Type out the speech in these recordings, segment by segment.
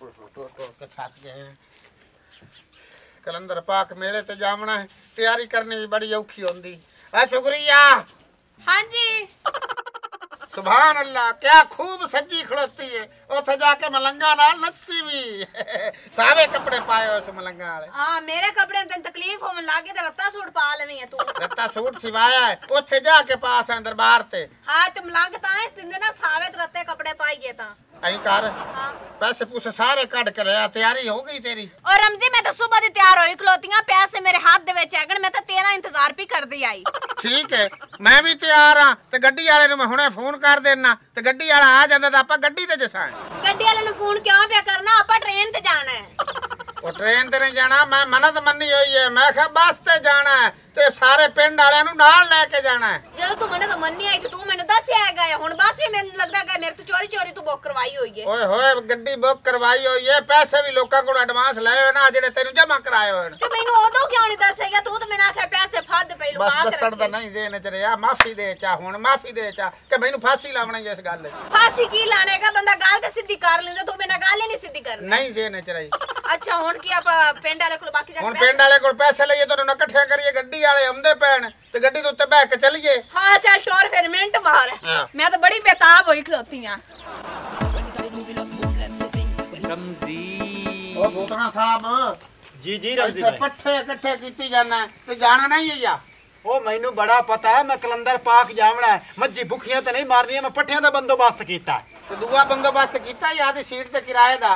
तोड़ के थाक गए हैं। कलंदर पाक मेले ते जावना है, तैयारी करनी बड़ी औखी होंदी। आ शुक्रिया। हां जी। सुभान अल्लाह, क्या खूब सजी खड़ोती है। उथे जाके मलंगा नाल नक्सी भी सावे कपड़े पाए उस मलंगा वाले। हां मेरे कपड़े तन तकलीफ होवन लागे ते रत्ता सूट पा लेवी है तू। रत्ता सूट सिवाया है उथे जाके पास है दरबार ते। हां ते मलंग ताए सिंदे ना सावे ते रत्ते कपड़े पाईए ता आई कर। हां पैसे पूसे सारे कट के लिया, तैयारी हो गई तेरी? और रमजी मैं तो सुबह दी तैयार होई खलोतियां, पैसे मेरे हाथ दे विच हैगन, मैं तो तेरा इंतजार भी करदी आई। ठीक है मैं भी तैयार हां ते गड्डी वाले नु मैं हुणे फोन कर देना ते गड्डी वाला आ जांदा ता आपा गड्डी ते जसां। गड्डी वाले नु फोन क्यों पे करना, आपा ट्रेन ते जाना है। ओ ट्रेन ते नहीं जाना, मैं मनत मन्नी होई है, मैं कहा बस ते जाना है ते सारे पिंड वाले नु नाल लेके जाना है। जदों तू मनत मन्नी आई तू मेनू दसया हैगा है, हुण बस भी मेनू लगदा है मेरे तू चोरी चोरी तू बुक करवाई होई है। ओए होए गड्डी बुक करवाई होई है, पैसे भी लोकां कोल एडवांस लए होए ना जेडे तेनू जमा कराए होए। ते मेनू ओदों क्यों नहीं दसेगा तू, तो मैनू आखे पैसे फद पे लुका के रख। बस नहीं जे नच रया, माफी दे चा, हुण माफी दे चा के मैनू फांसी लावणी इस गल दी। फांसी की लाने का बंदा गाल ते सिद्धी कर लेंदा, तू मेरा गाल ही नहीं सिद्धी कर। नहीं जे नच रही। अच्छा हुण की आप पेंड वाले कोल बाकी जा हुण पेंड वाले कोल पैसे लईए तो न इकट्ठे करिए, गड्डी वाले आंदे पैण ते गड्डी दे उत्ते बैठ के चलिए। हां चल टोर फिर मिनट मार। मैं तो बड़ी बेताब होई खलोती हां। रमजी ओ भोतना साहब। जी जी रमजी भाई। इकट्ठे इकट्ठे कीती जाना ते जाना नहीं है या ओ मैनू बड़ा पता है, मैं कलंदर पाक जावना है, मज्जी भुखियां ते नहीं मारनियां, मैं पट्ठियां दा बंदोबस्त कीता है। तो दूआ बंदोबस्त कीता याद सीट ते किराए दा।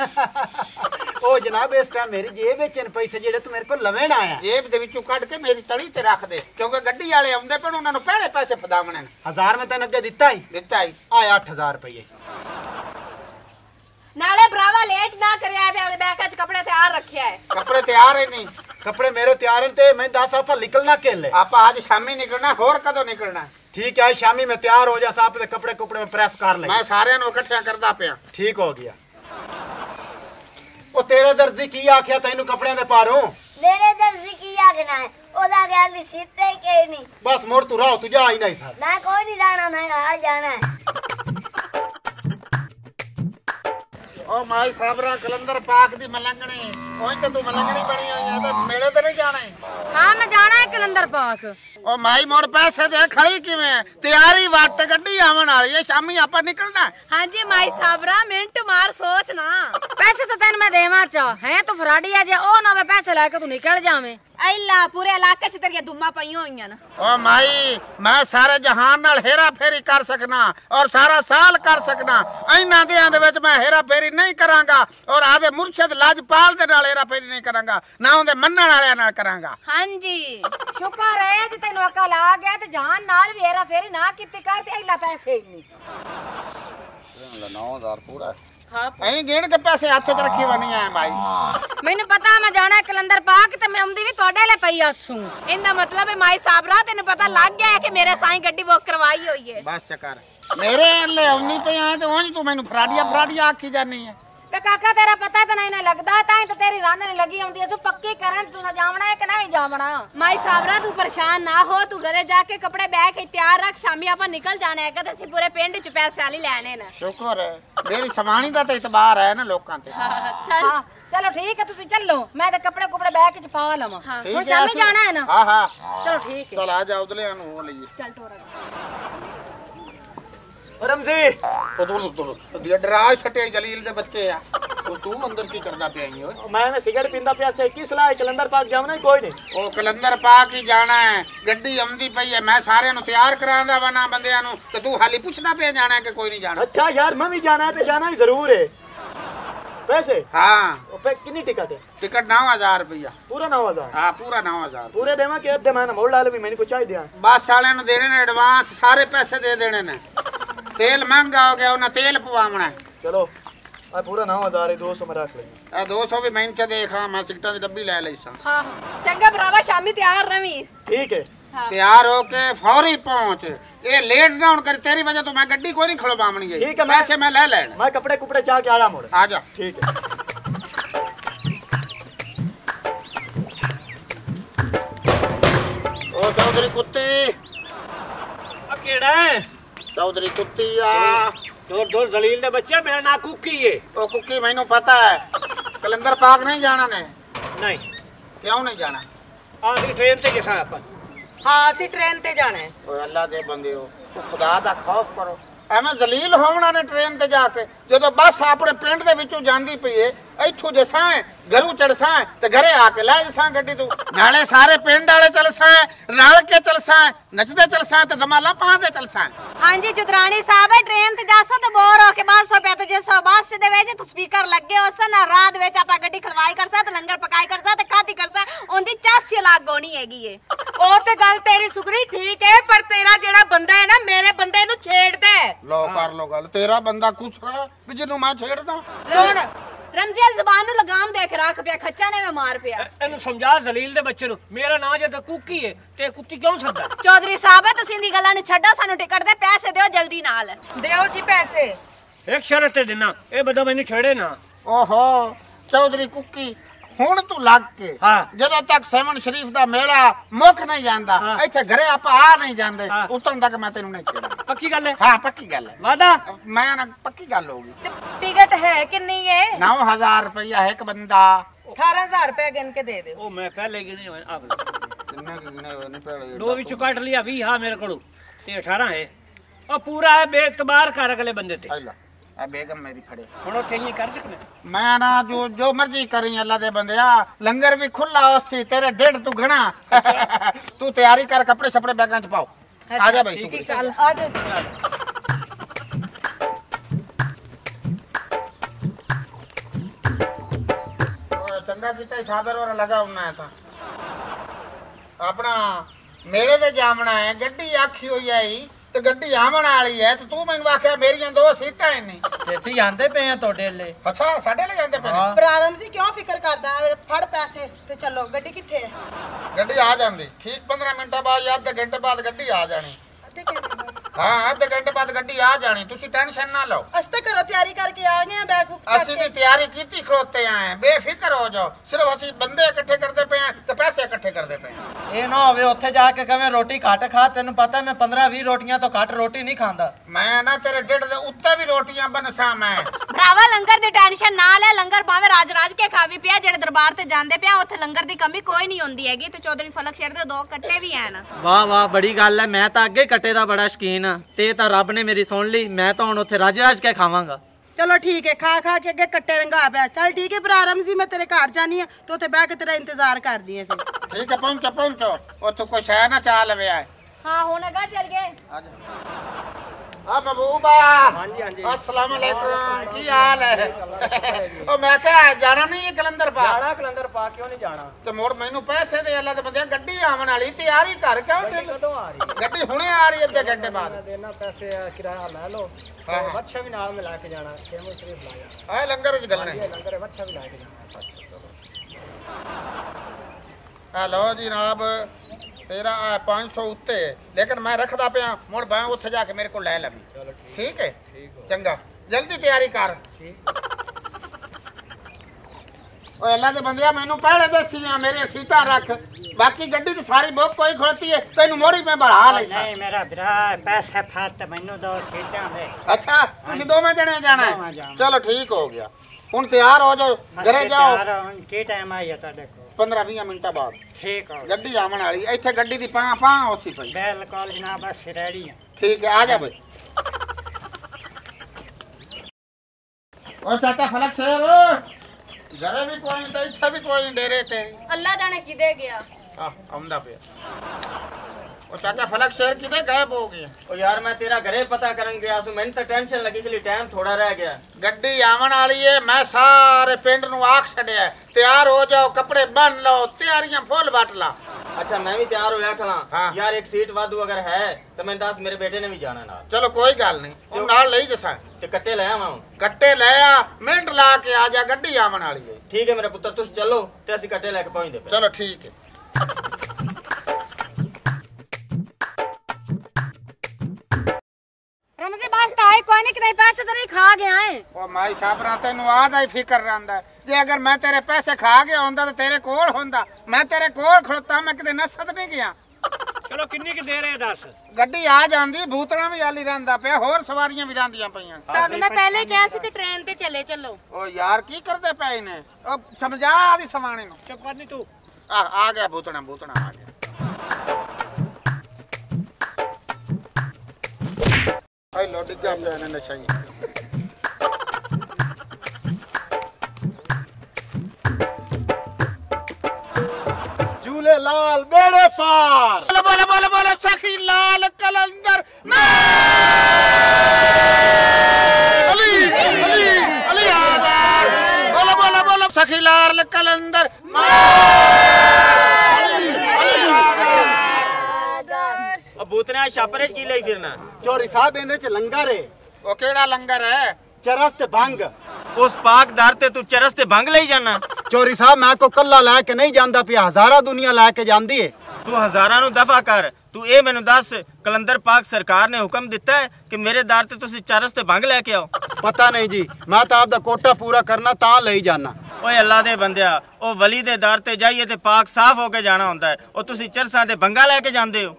ओ जनाब इस टाइम मेरी जेब विच इन पैसे जेड़े तू मेरे को लवेण आया, जेब दे विचों कट के मेरी तली ते रख दे, क्योंकि गड्डी वाले आउंदे पर उन्हां नूं पहले पैसे फदावणे ने। 1000 मैं तैनूं अगे दित्ता ही दित्ता ही आया 8000 रुपए। नाले भरावा लेट ना करया है, बैग च कपड़े तैयार रखया है। कपड़े तैयार है? नहीं कपड़े मेरे तैयार हैं ते मैं 10 आपा निकलना केले। आपा आज शामी निकलना, और कदों निकलना? ठीक है शामी मैं तैयार हो जा साहब, ते कपड़े कुपड़े में प्रेस कर ले। मैं सारे नु इकट्ठा करदा पिया। ठीक हो गया। ओ तेरे दर्जी की आख्या तैनू कपड़े दे पारों? मेरे दर्जी की आखना है ओदा गल सीते के नहीं, बस मोर तू राह तू जा ही नहीं साहब। मैं कोई नहीं जाना, मैं आ जाना है। ओ माई साबरा कलंदर पाक दी मलंगणी ओए ते तू मलंगणी बनी होई है, ते मेले ते नहीं जाना है? हां मैं जाना है कलंदर पाक। ओ माई मोर पैसे दे खड़ी किवें है, तैयारी वाट गड्डी आवन वाली है, शामी आपा निकलना है। हां जी माई साबरा मिनट मार सोच ना, पैसे तो तन मैं देवा चा है तो फराडी है, जे ओ ना मैं पैसे लेके तू निकल जावे ऐला पूरे इलाके च तेरिया दुम्मा पई होईयां ना। ओ माई मैं सारे जहान नाल हेरा फेरी कर सकना और सारा साल कर सकना, इन्हां देयां दे विच मैं हेरा फेरी नहीं करांगा और आदे मुर्शिद लाजपाल दे नाल हेरा फेरी नहीं करांगा, ना उंदे मन्नण वालेयां नाल करांगा। हां जी शुक्र है जे तैनू अकल आ गया ते जहान नाल भी हेरा फेरी ना कीती कर ते ऐला पैसे ही नहीं। 9000 पूरा हां ऐ गेण के पैसे हाथ च रखे वनी है भाई। मैनू पता मैं जाना है कलंदर पाक ते मैं औंदी भी तोडे ले पई आसू, इंदा मतलब है माई साबरा तने पता लग गया है कि मेरे साईं गड्डी बुक करवाई होई है। बस चकर मेरे ले औनी पई आ ते ओनी तू मैनू फराडिया फराडिया आखी जानी है। पे काका तेरा पता तो नहीं ना लगदा ताई तो तेरी रान ने लगी औंदी है, सो पक्की करन तू जावना है कि नहीं जावना। माई साबरा तू परेशान ना हो, तू घरे जाके कपड़े बैग तैयार रख, शामी आपा निकल जाना है कदे सी पूरे पिंड च पैसे आली लेने ना। शुक्र है मेरी समानी दा ते इतबार है ना लोकां ते। हां चल चलो ठीक है तुसी चलो, मैं ते कपड़े कुपड़े बैग च पा लवां। हुन शामी जाना है ना? हां हां चलो ठीक है, चल आ जा उधले नु हो लईए। चल तोरा रमजी ओ दूर डरा छटे जलील दे बच्चे आ, तू अंदर की करदा पे आई हो? मैं ना सिगरेट पींदा पिया से की सलाह है कलंदर पाक जावना है? कोई नहीं ओ कलंदर पाक ही जाना है, गड्डी आंदी पई है, मैं सारे नु तैयार करांदा वना बंदेयां नु, ते तू हाली पूछदा पे जाना है कि कोई नहीं जाना? अच्छा यार मैं भी जाना है ते जाना ही जरूर है। पैसे? हां ओ पे कितनी टिकट है? टिकट 9000 रुपया। पूरा 9000? हां पूरा 9000 पूरे देवा के अधे मैं ना मोड़ डाले भी मैनू कुछ चाहिए। बस वाले नु देने ने एडवांस, सारे पैसे दे देने ने, तेल महंगा हो गया उना तेल पवावना है। चलो आ पूरा 9000 200 में रख ले। आ 200 भी मैंने देखा मैं सिगटा दी डब्बी ले लईसा। हां चंगा भरावा शामी तैयार रहवी। ठीक है हाँ। तैयार हो के फौरी पहुंच, ए लेट ना होन कर, तेरी वजह तो मैं गड्डी कोई नहीं खलवावणी है। ठीक है पैसे मैं ले लेना, मैं कपड़े कुपड़े चा के आया मोड़ आ जा। ठीक है ओ चौधरी कुत्ती आ केड़ा है? चौधरी कुत्ती आ दूर दूर जलील ने बच्चे, मेरा नाम कुकी है। ओ कुकी मैंने पता है, कलंदर पाक नहीं जाना ने? नहीं। क्यों नहीं जाना? आसी ट्रेन ते के साथ अपन। हां आसी ट्रेन ते जाना है। ओ अल्लाह दे बंदे हो, खुदा दा खौफ करो। ਐਵੇਂ ਜ਼ਲੀਲ ਹੋਣਾ ਨੇ ਟ੍ਰੇਨ ਤੇ ਜਾ ਕੇ ਜਦੋਂ ਬੱਸ ਆਪਣੇ ਪਿੰਡ ਦੇ ਵਿੱਚੋਂ ਜਾਂਦੀ ਪਈ ਏ ਇੱਥੋਂ ਜਸਾਂ ਘਰੂ ਚੜਸਾਂ ਤੇ ਘਰੇ ਆ ਕੇ ਲੈ ਜਸਾਂ ਗੱਡੀ ਤੋਂ ਨਾਲੇ ਸਾਰੇ ਪਿੰਡ ਵਾਲੇ ਚਲਸਾਂ ਰਲ ਕੇ ਚਲਸਾਂ ਨੱਚਦੇ ਚਲਸਾਂ ਤੇ ਧਮਾਲਾ ਪਾਉਂਦੇ ਚਲਸਾਂ। ਹਾਂਜੀ ਚੁਤਰਾਣੀ ਸਾਹਿਬ ਟ੍ਰੇਨ ਤੇ ਜਾਸੋ ਤੇ ਬੋਰ ਹੋ ਕੇ 500 ਰੁਪਏ ਤੇ ਜਸੋ ਬੱਸ ਦੇ ਵਿੱਚ ਤੇ ਸਪੀਕਰ ਲੱਗੇ ਹੋਸਨ ਰਾਤ ਵਿੱਚ ਆਪਾਂ ਗੱਡੀ ਖਲਵਾਈ ਕਰਸਾ ਤੇ ਲੰਗਰ ਪਕਾਈ ਕਰਸਾ ਤੇ ਖਾਦੀ ਕਰਸਾ ਉਹਦੀ ਚਾਸੀ ਲੱਗ ਹੋਣੀ ਹੈਗੀ ਏ। ਉਹ ਤੇ ਗੱਲ ਤੇਰੀ ਸੁਗਰੀ ਠੀਕ ਹੈ ਪਰ ਤੇਰਾ ਜਿਹੜਾ ਬੰਦਾ ਹੈ ਨਾ ਮੇਰੇ ਬੰਦੇ ਨੂੰ ਛੇੜਦਾ ਹੈ। ਲੋ ਕਰ ਲੋ ਗੱਲ ਤੇਰਾ ਬੰਦਾ ਕੁਸਰਾ ਕਿ ਜਿਹਨੂੰ ਮੈਂ ਛੇੜਦਾ ਸੁਣ रमज़िया ज़बान नु लगाम देख राख पिया खच्चा ने में मार पिया। एनु समझा ज़लील दे बच्चे नु मेरा नाम जे द कुकी है ते कुत्ती क्यों सद्दा। चौधरी साहब है तुसीं दी गल्लां नु छड्डो सानू टिकट दे पैसे देओ जल्दी नाल देओ जी पैसे एक शर्त ते देना ए बदा मैनू छेड़े ना। ओहो चौधरी कुकी हुण तू लग के जदों तक सेवन शरीफ दा मेला मुख नहीं जांदा इथे घरे आपा आ नहीं जांदे उतन तक मैं तैनू नहीं छेड़दा। पक्की गल है? हां पक्की गल है वादा मैं ना पक्की गल होगी। टिकट है कितनी है? 9000 रुपया है एक बंदा। 18000 रुपया गिन के दे दे। ओ मैं पहले गिने आप कितना गिने पहले दो विच काट लिया 20। हां मेरे कोलो ते 18 है ओ पूरा है बेतबार कर अगले बंदे ते अल्लाह बेगम मेरी खड़े थोड़ा चाहिए कर सकने मैं ना जो जो मर्जी करी अल्लाह दे बंदे आ लंगर भी खुला होसी तेरे डेढ़ तू घना। तू तैयारी कर कपड़े छपड़े बैगां च पाओ आजा भाई सुगरी चल आजा। और चंगा कीता साबर और लगा उना था अपना मेले दे जामना है गड्डी आखी होई आई ਤੇ ਗੱਡੀ ਆਵਣ ਵਾਲੀ ਐ ਤੇ ਤੂੰ ਮੈਨੂੰ ਆਖਿਆ ਮੇਰੀਆਂ ਦੋ ਸੀਟਾਂ ਐ ਨਹੀਂ ਸੇਤੀ ਜਾਂਦੇ ਪਏ ਆ ਤੁਹਾਡੇ ਲਈ। ਅੱਛਾ ਸਾਡੇ ਲਈ ਜਾਂਦੇ ਪਏ ਨੇ ਪ੍ਰਾਰੰਭ ਸੀ ਕਿਉਂ ਫਿਕਰ ਕਰਦਾ ਫੜ ਪੈਸੇ ਤੇ ਚੱਲੋ ਗੱਡੀ ਕਿੱਥੇ ਐ? ਗੱਡੀ ਆ ਜਾਂਦੀ ਠੀਕ 15 ਮਿੰਟਾਂ ਬਾਅਦ ਜਾਂ ਅੱਧੇ ਘੰਟੇ ਬਾਅਦ ਗੱਡੀ ਆ ਜਾਣੀ। ਅੱਧੇ ਘੰਟੇ ਬਾਅਦ? ਹਾਂ ਅੱਧੇ ਘੰਟੇ ਬਾਅਦ ਗੱਡੀ ਆ ਜਾਣੀ ਤੁਸੀਂ ਟੈਨਸ਼ਨ ਨਾ ਲਓ। ਅਸੀਂ ਤਾਂ ਘਰੋਂ ਤਿਆਰੀ ਕਰਕੇ ਆ ਗਏ ਆ ਬੈਗ ਬੁੱਕ ਕਰਕੇ। ਅਸੀਂ ਵੀ ਤਿਆਰੀ ਕੀਤੀ ਖੋਤੇ ਆਏ ਬੇਫਿਕਰ ਹੋ ਜਾਓ ਸਿਰਫ ਅਸੀਂ ਬੰਦੇ ਇਕੱਠੇ ਕਰਦੇ ਪਏ ਆ ਤੇ ਪੈਸੇ ਇਕੱਠੇ ਕਰਦੇ ਪਏ ਆ। ਇਹ ਨਾ ਹੋਵੇ ਉੱਥੇ ਜਾ ਕੇ ਕਵੇਂ ਰੋਟੀ ਘੱਟ ਖਾ ਤੈਨੂੰ ਪਤਾ ਮੈਂ 15-20 ਰੋਟੀਆਂ ਤੋਂ ਘੱਟ ਰੋਟੀ ਨਹੀਂ ਖਾਂਦਾ। ਮੈਂ ਨਾ ਤੇਰੇ ਢਿੱਡ ਦੇ ਉੱਤੇ ਵੀ ਰੋਟੀਆਂ ਬਨਸਾ ਮੈਂ। ਭਰਾਵਾ ਲੰਗਰ ਦੀ ਟੈਨਸ਼ਨ ਨਾ ਲੈ ਲੰਗਰ ਭਾਵੇਂ ਰਾਜ-ਰਾਜ ਕੇ ਖਾਵੀ ਪਿਆ ਜਿਹੜੇ ਦਰਬਾਰ ਤੇ ਜਾਂਦੇ ਪਿਆ ਉੱਥੇ ਲੰਗਰ ਦੀ ਕਮੀ ਕੋਈ ਨਹੀਂ ਹੁੰਦੀ ਹੈਗੀ ਤੇ ਚੌਧਰੀ ਫਲਕ ਸ਼ੇਰ ਦੇ ਦੋ ਕੱਟੇ ਵੀ ਆਣ। ਵਾਹ ਵਾਹ ਬੜੀ ਗੱਲ ਹੈ ਮੈਂ ਤਾਂ ਅੱਗੇ ਕੱਟੇ ਦਾ ਬੜਾ ਸ਼ਕੀਨ ਆ ਤੇ ਤਾਂ ਰੱਬ ਨੇ ਮੇਰੀ ਸੁਣ ਲਈ ਮੈਂ ਤਾਂ ਹੁਣ ਉੱਥੇ ਰਾਜ-ਰਾਜ ਕੇ ਖਾਵਾਂਗਾ। चलो ठीक है खा खा के अगे कट्टे रंगा पे चल ठीक है भरा रमजी मैं तेरे घर जानी है तो ते बैठ के तेरा इंतजार कर दी है फिर ठीक है पहुंचो पहुंचो और तू कुछ है ना चाल वे आए। हां होने का चल गए आ जा आ महबूबा। हां जी हां जी अस्सलाम वालेकुम की हाल है? ओ मैं क्या जाना नहीं है कलंदर पाक? जाना कलंदर पाक क्यों नहीं जाना ते मोर मैनू पैसे दे अल्लाह दे बंदे गड्डी आवन वाली तैयारी कर के कदों आ रही है? गड्डी हुने आ रही है अद्धे घंटे बाद देना पैसे किराया ले लो अच्छा भी नाल मिला के जाना सेमो शरीफ ला जाना आए लंगर च गलना है लंगर अच्छा भी ला के जाना। हेलो जनाब तेरा 500 उत्ते लेकिन मैं रखदा पिया मुड़ बां उथे जाके मेरे को ले लवी। चलो ठीक है चंगा जल्दी तैयारी कर। ओए अल्लाह दे बंदिया मैनू पहले दसिया मेरी सीटा रख बाकी गड्डी तो सारी बुक कोई खोलती है तेनू मोड़ी में बढ़ा ले। नहीं मेरा भरा पैसे फात मैनू दो सीटा दे। अच्छा तुम दो में जने जाना है? चलो ठीक हो गया हुन तैयार हो जाओ घरे जाओ। के टाइम आई है तड़े को 15-20 मिनट बाद ठीक है गड्डी आवन वाली इथे गड्डी दी पा पा होसी पई बिल्कुल जनाब बस रेडी है। ठीक है आ जा भाई। ओ चाचा फलक शेर घरे भी कोई नहीं ते इथे भी कोई नहीं डेरे ते अल्लाह जाने किदे गया आमदा पे। ओ चाचा फलक शहर किधर गायब हो गया? ओ यार मैं तेरा घरे पता करन गया सु मैंने तो टेंशन लगी के लिए टाइम थोड़ा रह गया गड्डी आवन वाली है मैं सारे पिंड नु आख छड़या तैयार हो जाओ कपड़े बन लो तैयारियां फुल बांट ला। अच्छा मैं भी तैयार होया खला। हाँ। यार एक सीट वादू अगर है तो मैं 10 मेरे बेटे ने भी जाना ना। चलो कोई गल नहीं ओ नाल ले जसा ते कट्टे ले आवा कट्टे ले आ मिंट ला के आ जा गड्डी आवन वाली है। ठीक है मेरे पुत्र तुस चलो ते असि कट्टे लेके पहुंच दे। चलो ठीक है रमज़ी बास ताई कोई नहीं कितने पैसे तेरे खा गए हैं? ओ माई साहब राते नु आ जाई फिकर रंदा जे अगर मैं तेरे पैसे खा गया होंदा तो तेरे कोल होंदा मैं तेरे कोल खड़ोता मैं किते नसत नहीं गया। चलो किन्नी की दे रहे हैं 10 गड्डी आ जांदी भूतरा भी आली रंदा पे होर सवारियां भी रंदियां पईयां तद मैं पहले कहा सी कि ट्रेन ते चले चलो ओ यार की करदे पे इने ओ समझा आदी सवाने नु चुप कर नी तू आ गया भूतरा भूतरा आ गया आई लोडी का प्लान है सही लाल बेड़े पार बोलो बोलो बोलो बोलो सखी लाल कलंदर अली अली अली आबार बोलो बोलो बोलो सखी लाल कलंदर अली अली आबार अब भूतने छापरे की ले फिरना चोरी साहब इंदे च लंगर है ओ केड़ा लंगर है चरस ते भंग उस पाक दार ते तू चरस ते भंग ले जाना चौधरी साहब मैं को कल्ला ला के नहीं जानता पिया हजारा दुनिया ला के जानदी है तू हजारा नु दफा कर तू ए मेनू दस कलंदर पाक सरकार ने हुक्म दिता है कि मेरे दार ते तुसी चरस ते भंग लेके आओ पता नहीं जी मैं तो आप दा कोटा पूरा करना ता ले जाना ओए अल्लाह दे बंदिया ओ वली दे दार ते जाइए ते पाक साफ होके जाना हुंदा है ओ तुसी चरसा ते भंगा लेके जांदे हो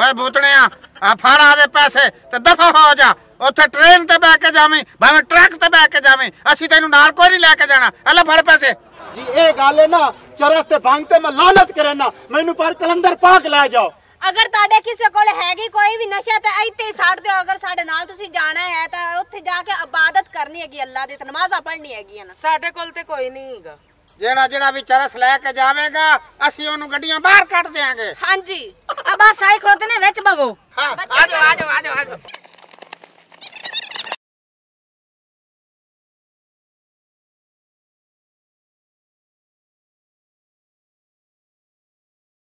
ओए भूतणिया आ फाड़ा दे पैसे ते दफा हो जा उथे ट्रेन ते बैठ के जावी भावे ट्रक ते बैठ के जावी असि तेनु नाल कोई नहीं लेके जाना अल्लाह फड़ पैसे जी ए गाले ना चरस ते भंग ते मैं लानत करे ना मेनू पर कलंदर पाक ले जाओ अगर ताडे किसे कोल हैगी कोई भी नशा ते इते ही साड़ दे अगर साडे नाल तुसी जाना है ता उथे जाके इबादत करनी हैगी अल्लाह दी ते नमाज़ा पढ़नी हैगी ना साडे कोल ते कोई नहीं हैगा जेड़ा जेड़ा भी चरस लेके जावेगा असि ओनु गड्डियां बाहर काट देंगे हां जी अब आ साई खोते ने विच बवो आ जाओ आ जाओ आ जाओ